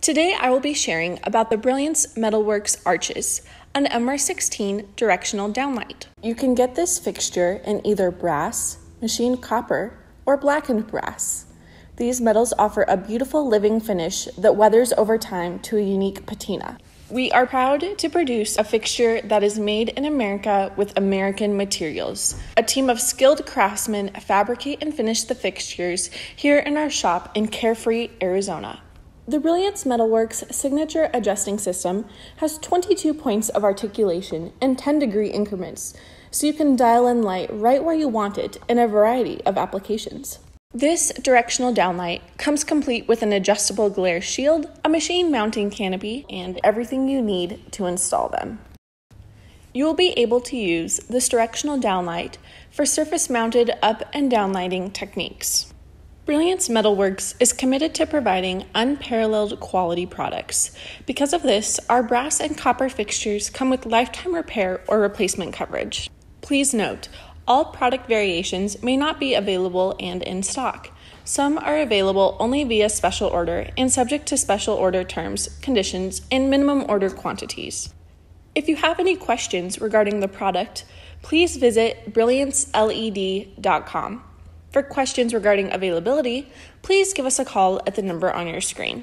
Today I will be sharing about the Brilliance Metalworks Arches, an MR16 directional downlight. You can get this fixture in either brass, machined copper, or blackened brass. These metals offer a beautiful living finish that weathers over time to a unique patina. We are proud to produce a fixture that is made in America with American materials. A team of skilled craftsmen fabricate and finish the fixtures here in our shop in Carefree, Arizona. The Brilliance Metalworks signature adjusting system has 22 points of articulation and 10-degree increments, so you can dial in light right where you want it in a variety of applications. This directional downlight comes complete with an adjustable glare shield, a machine mounting canopy, and everything you need to install them. You will be able to use this directional downlight for surface-mounted up and downlighting techniques. Brilliance Metalworks is committed to providing unparalleled quality products. Because of this, our brass and copper fixtures come with lifetime repair or replacement coverage. Please note, all product variations may not be available and in stock. Some are available only via special order and subject to special order terms, conditions, and minimum order quantities. If you have any questions regarding the product, please visit brillianceled.com. For questions regarding availability, please give us a call at the number on your screen.